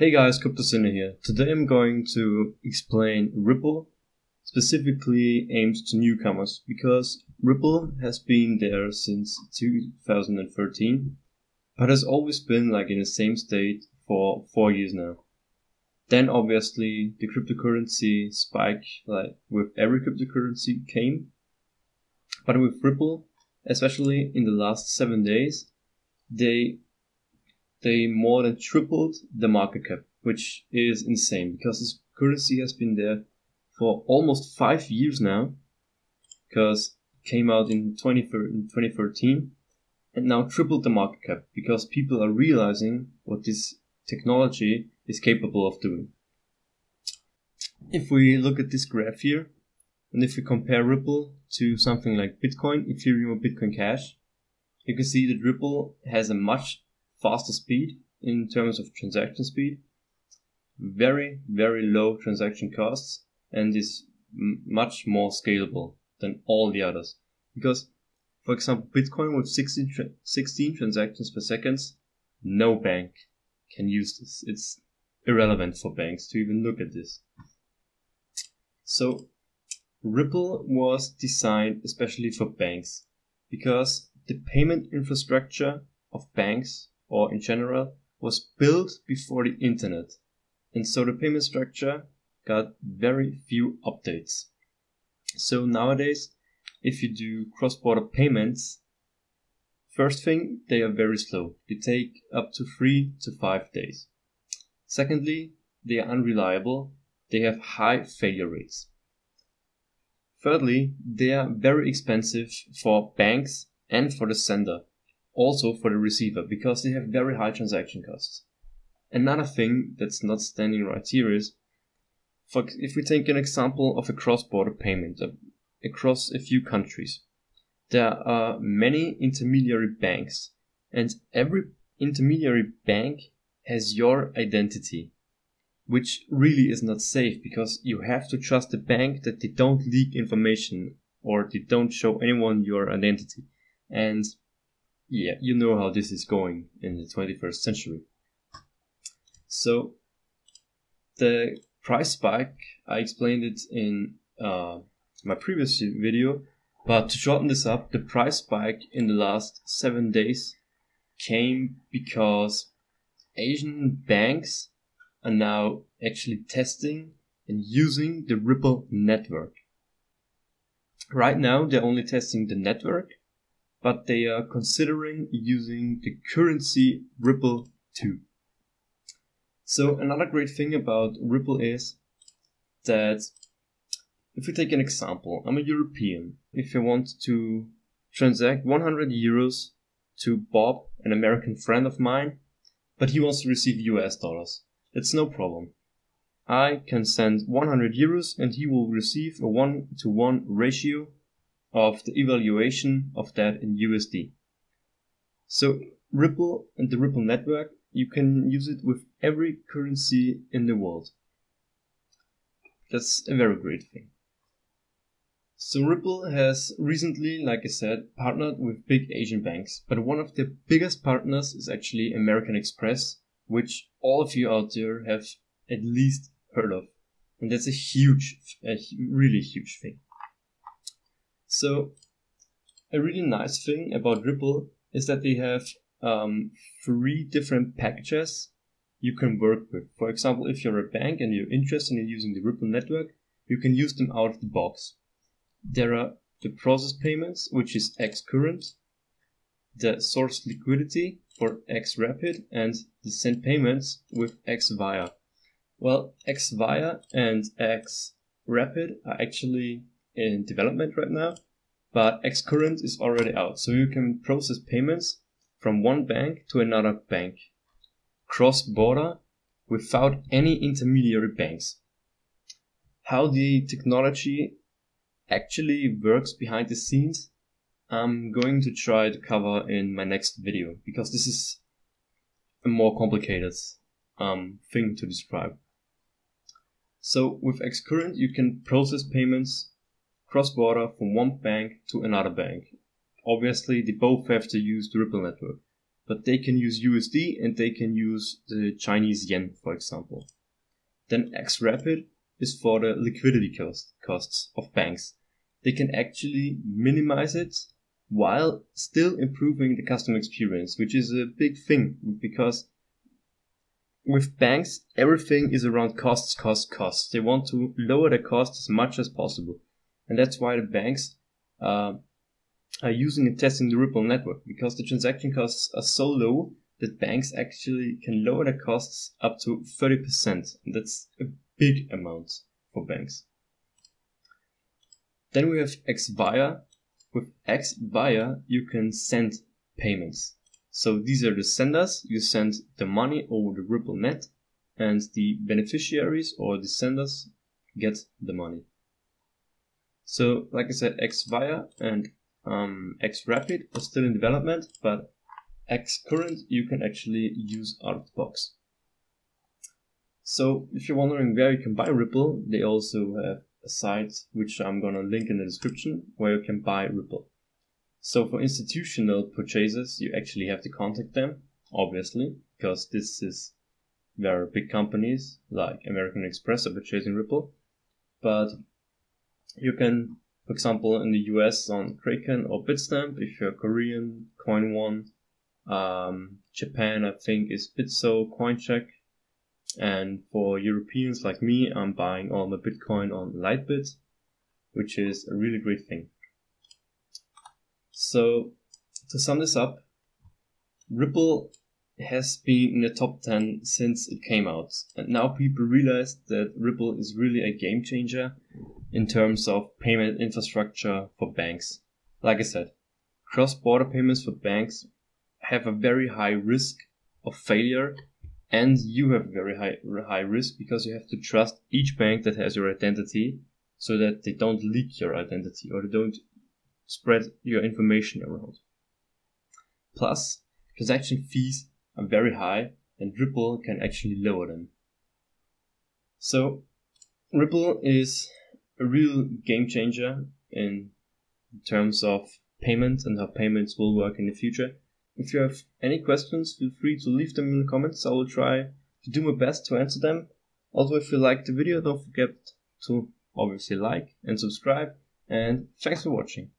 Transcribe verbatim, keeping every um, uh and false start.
Hey guys, Crypto Sinner here. Today I'm going to explain Ripple, specifically aimed to newcomers, because Ripple has been there since two thousand thirteen, but has always been like in the same state for four years now. Then obviously the cryptocurrency spike, like with every cryptocurrency, came, but with Ripple, especially in the last seven days, they they more than tripled the market cap, which is insane because this currency has been there for almost five years now, because it came out in twenty thirteen and now tripled the market cap because people are realizing what this technology is capable of doing. If we look at this graph here, and if we compare Ripple to something like Bitcoin, Ethereum or Bitcoin Cash, you can see that Ripple has a much faster speed in terms of transaction speed, very, very low transaction costs, and is m much more scalable than all the others. Because, for example, Bitcoin with sixteen, tra sixteen transactions per second, no bank can use this. It's irrelevant for banks to even look at this. So Ripple was designed especially for banks, because the payment infrastructure of banks, or in general, was built before the internet, and so the payment structure got very few updates. So nowadays, if you do cross-border payments, first thing, they are very slow. They take up to three to five days. Secondly, they are unreliable. They have high failure rates. Thirdly, they are very expensive for banks and for the sender, also for the receiver, because they have very high transaction costs. Another thing that's not standing right here is, for if we take an example of a cross-border payment uh, across a few countries, there are many intermediary banks, and every intermediary bank has your identity, which really is not safe, because you have to trust the bank that they don't leak information or they don't show anyone your identity. And yeah, you know how this is going in the twenty-first century. So the price spike, I explained it in uh, my previous video, but to shorten this up, the price spike in the last seven days came because Asian banks are now actually testing and using the Ripple network. Right now, they're only testing the network, but they are considering using the currency Ripple too. So another great thing about Ripple is that, if we take an example, I'm a European. If I want to transact one hundred euros to Bob, an American friend of mine, but he wants to receive U S dollars, it's no problem. I can send one hundred euros and he will receive a one to one ratio of the evaluation of that in U S D. So Ripple and the Ripple network, you can use it with every currency in the world. That's a very great thing. So Ripple has recently, like I said, partnered with big Asian banks, but one of the biggest partners is actually American Express, which all of you out there have at least heard of. And that's a huge, a really huge thing. So a really nice thing about Ripple is that they have um, three different packages you can work with. For example, if you're a bank and you're interested in using the Ripple network, you can use them out of the box. There are the process payments, which is XCurrent, the source liquidity for XRapid, and the send payments with XVia. Well, XVia and XRapid are actually in development right now, but XCurrent is already out, so you can process payments from one bank to another bank cross-border without any intermediary banks. How the technology actually works behind the scenes, I'm going to try to cover in my next video, because this is a more complicated um, thing to describe. So with XCurrent you can process payments cross-border from one bank to another bank. Obviously, they both have to use the Ripple network. but they can use U S D and they can use the Chinese yen, for example. Then XRapid is for the liquidity cost, costs of banks. They can actually minimize it while still improving the customer experience, which is a big thing, because with banks, everything is around costs, costs, costs. They want to lower their costs as much as possible. And that's why the banks uh, are using and testing the Ripple network, because the transaction costs are so low that banks actually can lower their costs up to thirty percent. And that's a big amount for banks. Then we have XVia. With XVia, you can send payments. So these are the senders. You send the money over the Ripple net, and the beneficiaries or the senders get the money. So, like I said, XVia and um, XRapid are still in development, but XCurrent you can actually use out of the box. So, if you're wondering where you can buy Ripple, they also have a site which I'm gonna link in the description where you can buy Ripple. So for institutional purchases, you actually have to contact them, obviously, because this is where big companies like American Express are purchasing Ripple. But you can, for example, in the U S on Kraken or Bitstamp, if you're Korean, CoinOne, um, Japan, I think, is Bitso, Coincheck. And for Europeans like me, I'm buying all my Bitcoin on Litebit, which is a really great thing. So, to sum this up, Ripple has been in the top ten since it came out. And now people realize that Ripple is really a game changer in terms of payment infrastructure for banks. Like I said, cross-border payments for banks have a very high risk of failure, and you have a very high, high risk because you have to trust each bank that has your identity so that they don't leak your identity or they don't spread your information around. Plus, transaction fees are very high and Ripple can actually lower them. So, Ripple is a real game changer in terms of payments and how payments will work in the future. If you have any questions, feel free to leave them in the comments. I will try to do my best to answer them. Also, if you liked the video, don't forget to obviously like and subscribe, and thanks for watching.